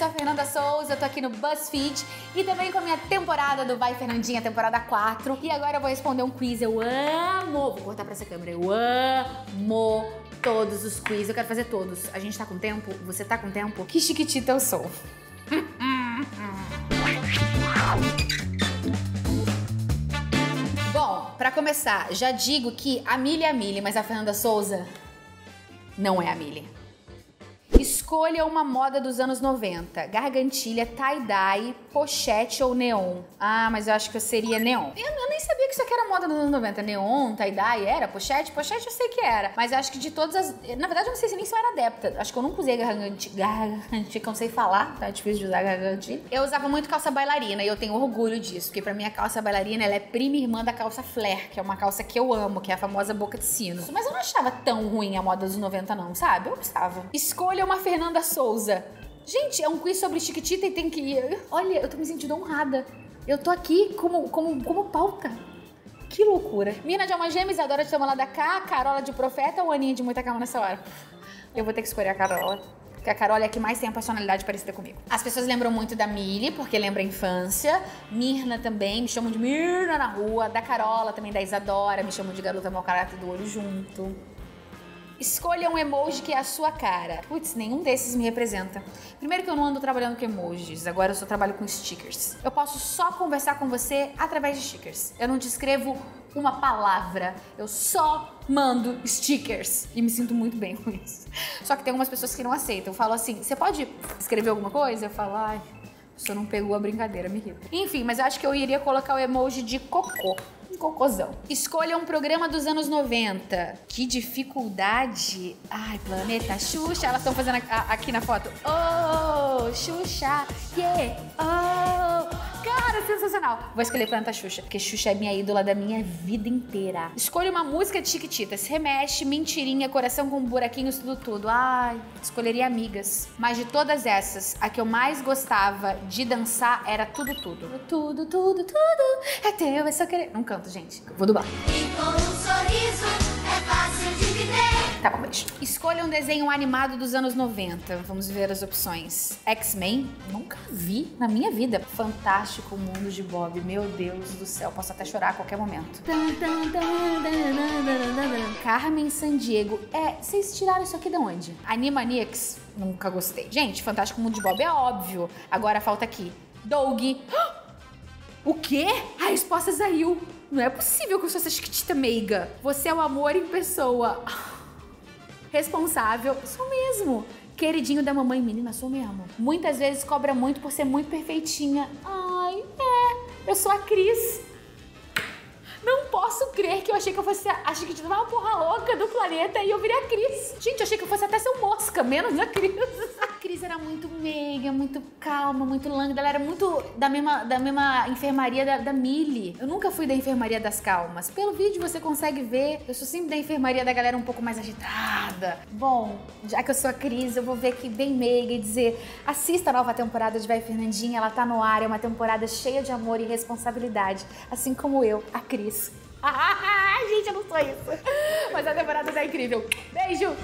sou a Fernanda Souza, eu tô aqui no BuzzFeed e também com a minha temporada do Vai Fernandinha, temporada 4. E agora eu vou responder um quiz, eu amo, vou cortar pra essa câmera, eu amo todos os quiz, eu quero fazer todos. A gente tá com tempo? Você tá com tempo? Que chiquitita eu sou. Bom, pra começar, já digo que a Mili é a Mili, mas a Fernanda Souza não é a Mili. Escolha uma moda dos anos 90. Gargantilha, tie-dye, pochete ou neon. Ah, mas eu acho que eu seria neon. Eu nem sabia que isso aqui era moda dos anos 90. Neon, tie-dye, era? Pochete? Pochete eu sei que era. Mas eu acho que de todas as... Na verdade, eu não sei nem se eu era adepta. Acho que eu nunca usei gargantilha. Gargantilha, que eu não sei falar. Tá difícil de usar gargantilha. Eu usava muito calça bailarina e eu tenho orgulho disso. Porque pra mim, a calça bailarina, ela é prima e irmã da calça flare, que é uma calça que eu amo, que é a famosa boca de sino. Mas eu não achava tão ruim a moda dos 90, não, sabe? Eu gostava. Escolha uma Fernanda Souza. Gente, é um quiz sobre Chiquitita e tem que ir. Olha, eu tô me sentindo honrada. Eu tô aqui como pauta. Que loucura. Mirna de Alma gêmea, Isadora de Toma Lá Dá Cá, Carola de Profeta ou Aninha de Muita Calma Nessa Hora? Eu vou ter que escolher a Carola. Porque a Carola é a que mais tem a personalidade parecida comigo. As pessoas lembram muito da Mili, porque lembra a infância. Mirna também, me chamam de Mirna na rua. Da Carola, também da Isadora, me chamam de Garota Mal Caráter do Olho Junto. Escolha um emoji que é a sua cara. Putz, nenhum desses me representa. Primeiro que eu não ando trabalhando com emojis, agora eu só trabalho com stickers. Eu posso só conversar com você através de stickers. Eu não te escrevo uma palavra, eu só mando stickers. E me sinto muito bem com isso. Só que tem algumas pessoas que não aceitam. Eu falo assim, você pode escrever alguma coisa? Eu falo, ai, a pessoa não pegou a brincadeira, me irrita. Enfim, mas eu acho que eu iria colocar o emoji de cocô. Cocôzão. Escolha um programa dos anos 90. Que dificuldade. Ai, Planeta Xuxa. Elas estão fazendo aqui na foto. Oh, Xuxa. Yeah. Oh. Cara, sensacional. Vou escolher Planeta Xuxa, porque Xuxa é minha ídola da minha vida inteira. Escolha uma música de Chiquititas. Remexe, Mentirinha, Coração com Buraquinhos, Tudo Tudo. Ai, escolheria Amigas. Mas de todas essas, a que eu mais gostava de dançar era Tudo Tudo. Tudo, tudo, tudo. É teu, é só querer. Não canto, gente. Vou dublar. E com um sorriso é fácil de viver. Tá bom, beijo. Escolha um desenho animado dos anos 90. Vamos ver as opções. X-Men? Nunca vi na minha vida. Fantástico Mundo de Bob. Meu Deus do céu. Posso até chorar a qualquer momento. Carmen Sandiego. É, vocês tiraram isso aqui de onde? Animaniacs? Nunca gostei. Gente, Fantástico Mundo de Bob é óbvio. Agora falta aqui. Doug. O quê? A resposta saiu. Não é possível que eu sou essa chiquitita meiga. Você é o amor em pessoa. Responsável. Sou mesmo. Queridinho da mamãe, menina, sou mesmo. Muitas vezes cobra muito por ser muito perfeitinha. Ai, é. Eu sou a Cris. Não posso crer que eu achei que eu fosse a Chiquitita uma porra louca do planeta e eu virei a Cris. Gente, eu achei que eu fosse até seu Mosca, menos a Cris. A Cris era muito meiga, muito calma, muito lânguida. Ela era muito da mesma enfermaria da Mili. Eu nunca fui da enfermaria das calmas. Pelo vídeo você consegue ver, eu sou sempre da enfermaria da galera um pouco mais agitada. Bom, já que eu sou a Cris, eu vou ver aqui bem meiga e dizer, assista a nova temporada de Vai Fernandinha, ela tá no ar, é uma temporada cheia de amor e responsabilidade. Assim como eu, a Cris. Gente, eu não sou isso. Mas a temporada tá incrível. Beijo!